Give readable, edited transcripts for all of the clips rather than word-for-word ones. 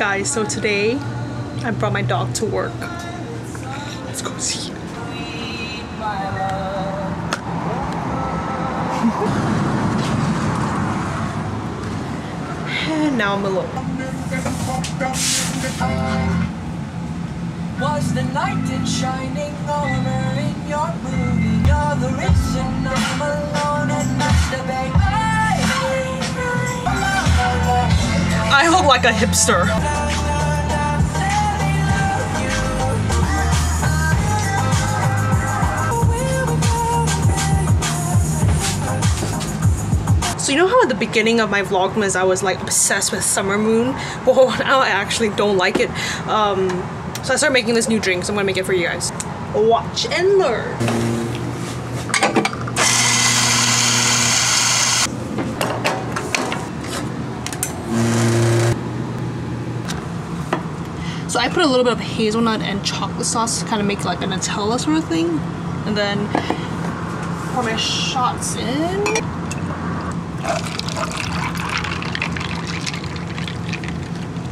Guys, so today I brought my dog to work. Let's go see. And now I'm alone. Was the night in shining armor in your movie? You're the reason I'm alone and masturbate. I look like a hipster. So you know how at the beginning of my Vlogmas I was like obsessed with Summer Moon? Well, now I actually don't like it. So I started making this new drink, so I'm gonna make it for you guys. Watch and learn. So I put a little bit of hazelnut and chocolate sauce to kind of make like a Nutella sort of thing. And then pour my shots in.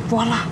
Voila!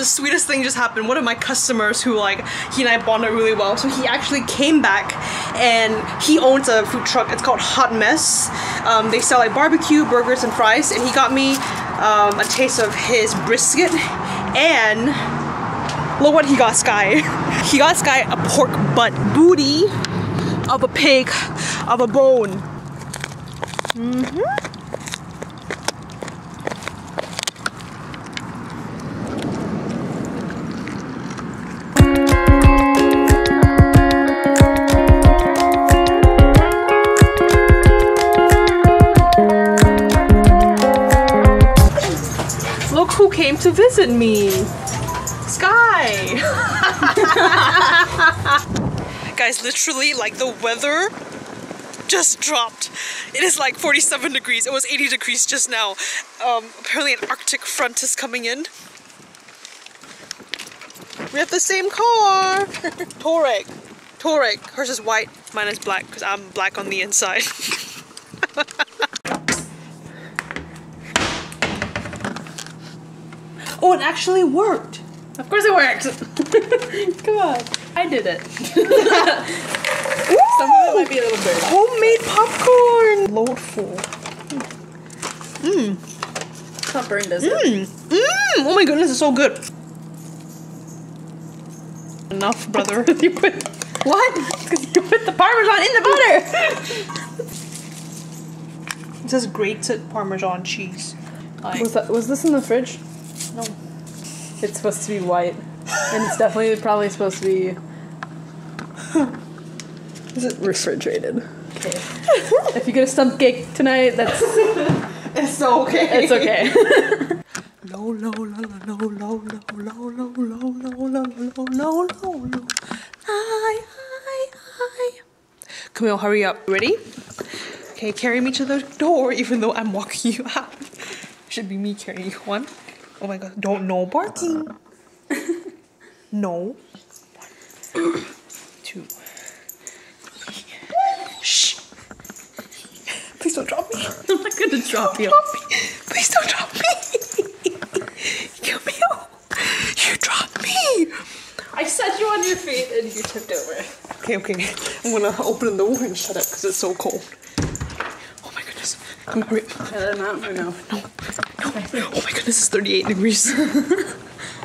Sweetest thing just happened. One of my customers who like he and I bonded really well, so he actually came back and he owns a food truck. It's called Hot Mess. They sell like barbecue, burgers and fries, and he got me a taste of his brisket, and look what he got, Sky. He got Sky a pork butt booty of a pig of a bone. Mm-hmm. Who came to visit me? Sky! Guys, literally, like, the weather just dropped. It is like 47 degrees. It was 80 degrees just now. Apparently an Arctic front is coming in. We have the same car! Torek. Torek. Hers is white, mine is black, because I'm black on the inside. Oh, it actually worked! Of course it worked! Come on. I did it. Some of it might be a little bit. Homemade popcorn! Loadful. Mmm. Mm. It's not burned, is it? Mmm! Mm. Oh my goodness, it's so good. Enough, brother. You put... What? Because you put the Parmesan in the butter! It says grated Parmesan cheese. Like. Was this in the fridge? No. It's supposed to be white. And it's definitely probably supposed to be... Is it refrigerated? Okay. If you get a stump cake tonight, that's... It's okay. It's okay. Low, low, low, low, low, low, low, low, low, low, low, low, low. Hi. Camille, hurry up. Ready? Okay, carry me to the door even though I'm walking you out. Should be me carrying you one. Oh my god, don't no barking. No. 1, 2. Shh. Please don't drop me. I'm not gonna drop you. Please don't drop me. Camille, you dropped me. I set you on your feet and you tipped over. Okay. I'm gonna open the door and shut up because it's so cold. Oh my goodness. I'm hurry. No. Oh my goodness, it's 38 degrees.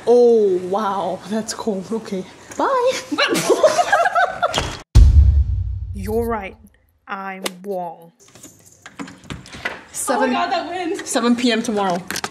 Oh, wow. That's cold. Okay. Bye. You're right. I'm wrong. 7 p.m. tomorrow.